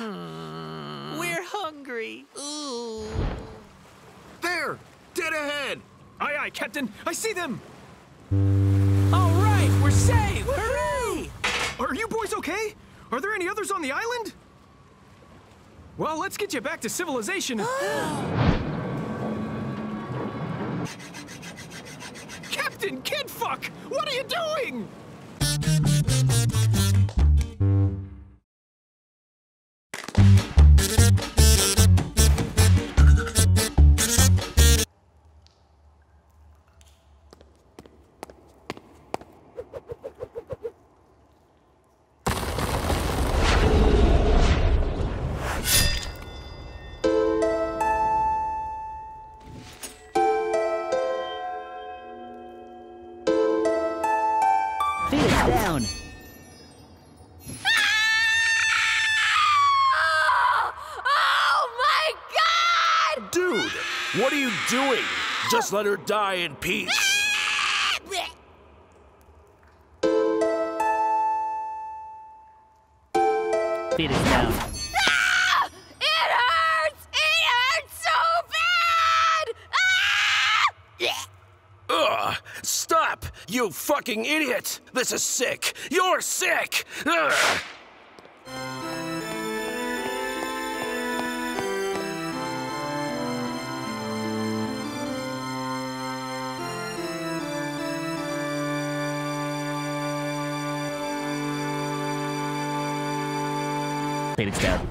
We're hungry. Ooh. There! Dead ahead! Aye, aye, Captain. I see them! All right, we're safe! Hooray! Are you boys okay? Are there any others on the island? Well, let's get you back to civilization. Captain Kidfuck! What are you doing? Down. Oh my God! Dude, what are you doing? Just let her die in peace. Feed us down. Ah! It hurts! It hurts so bad! Ah! Ugh! Stop! You fucking idiot! This is sick! You're sick! Ugh. Phoenix down.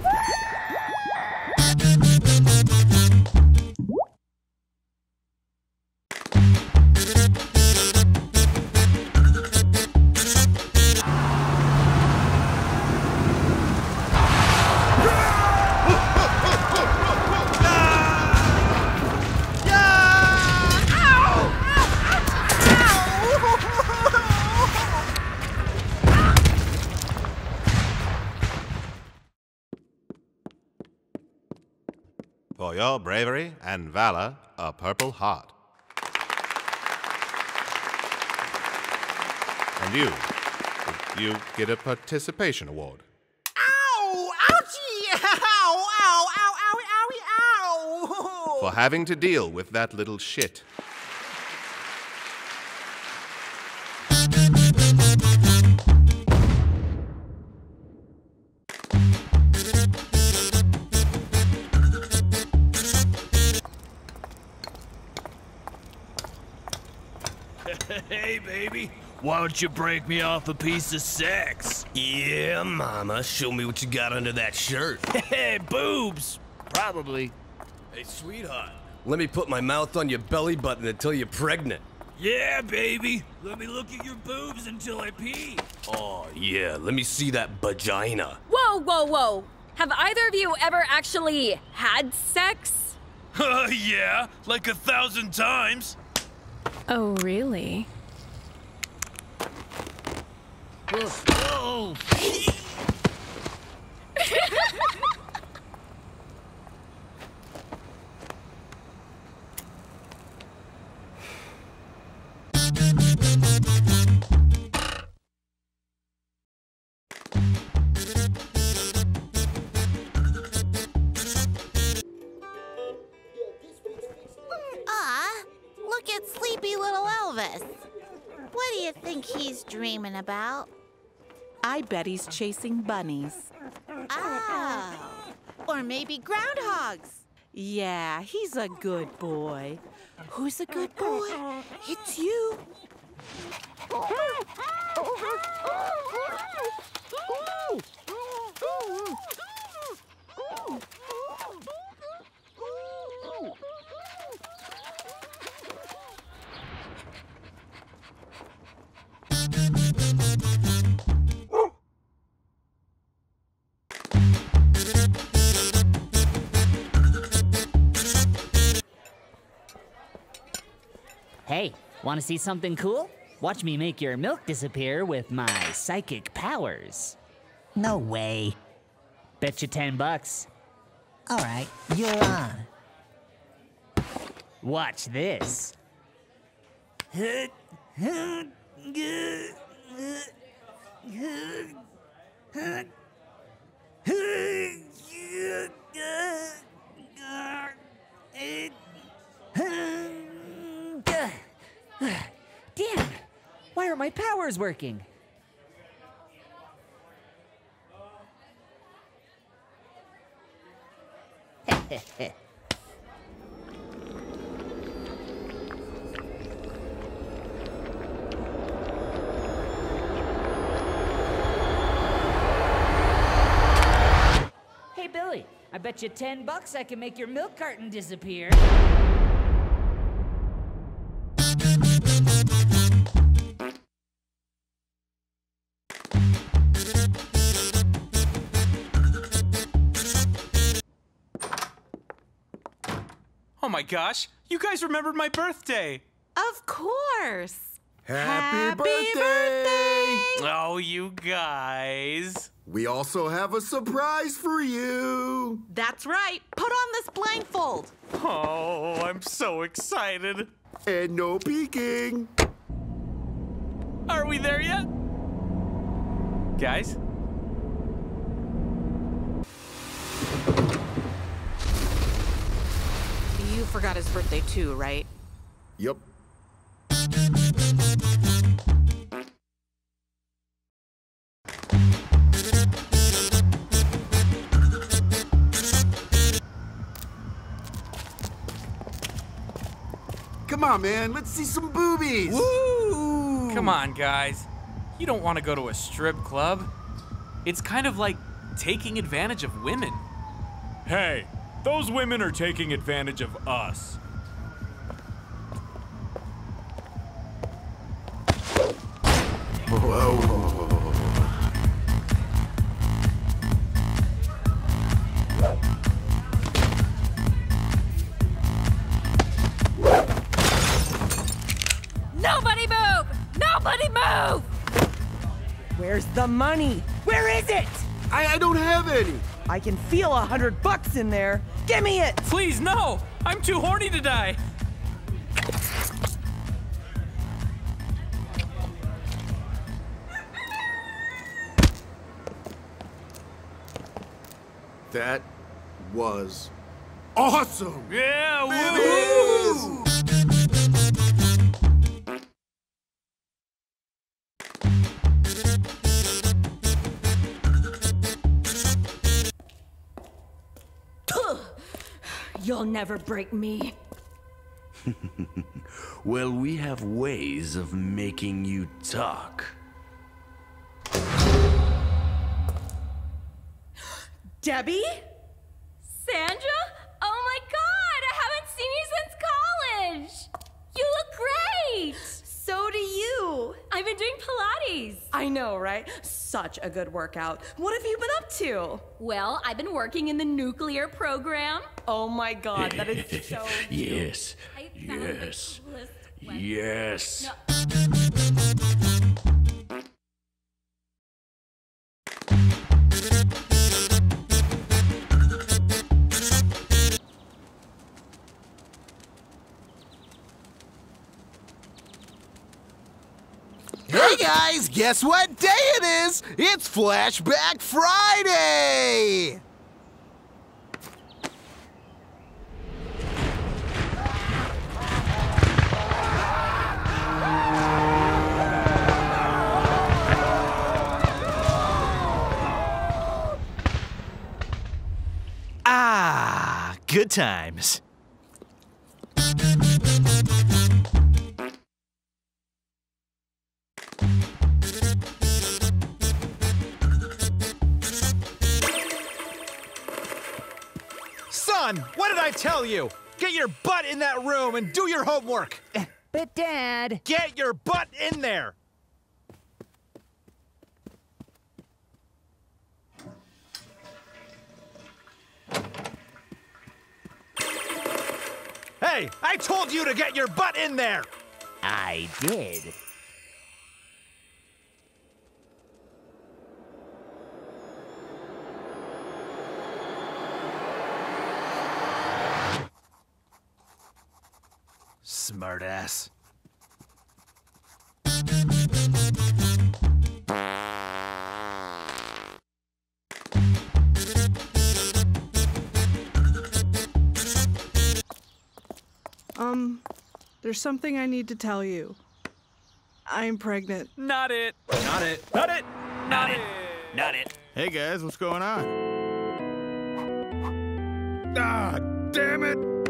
For your bravery and valor, a Purple Heart. And you get a participation award. Ow! Ouchie! Ow! Ow! Ow! Ow! Ow! Ow! For having to deal with that little shit. Hey, baby, why don't you break me off a piece of sex? Yeah, mama, show me what you got under that shirt. Hey, boobs! Probably. Hey, sweetheart, let me put my mouth on your belly button until you're pregnant. Yeah, baby, let me look at your boobs until I pee. Oh, yeah, let me see that vagina. Whoa, whoa, whoa. Have either of you ever actually had sex? Yeah, like 1,000 times. Oh, really? Whoa. Look at sleepy little Elvis. What do you think he's dreaming about? I bet he's chasing bunnies. Ah, or maybe groundhogs. Yeah, he's a good boy. Who's a good boy? It's you. Hey, want to see something cool? Watch me make your milk disappear with my psychic powers. No way. Bet you $10. All right, you're on. Watch this. Damn! Why aren't my powers working? Hey, Billy, I bet you $10 I can make your milk carton disappear. Oh my gosh, you guys remembered my birthday! Of course! Happy birthday! Oh, you guys! We also have a surprise for you! That's right! Put on this blindfold! Oh, I'm so excited! And no peeking! Are we there yet? Guys? You forgot his birthday too, right? Yep. Come on, man, let's see some boobies. Woo! Come on, guys. You don't want to go to a strip club. It's kind of like taking advantage of women. Hey. Those women are taking advantage of us. Nobody move! Nobody move! Where's the money? Where is it? I don't have any. I can feel $100 in there. Give me it! Please, no! I'm too horny to die. That was awesome! Yeah, woo! You'll never break me. Well, we have ways of making you talk. Debbie? Sandra? Oh my God, I haven't seen you since college. You look great. So do you. I've been doing Pilates. I know, right? Such a good workout. What have you been up to? Well, I've been working in the nuclear program. Oh my God, that is so cute. Yes. Yes. Yes. Guys, guess what day it is? It's Flashback Friday! Ah, good times. What did I tell you? Get your butt in that room and do your homework. But Dad... Get your butt in there! Hey, I told you to get your butt in there! I did. Smartass. There's something I need to tell you. I'm pregnant. Not it. Not it. Not it. Not it. Not it. Hey guys, what's going on? Ah, damn it!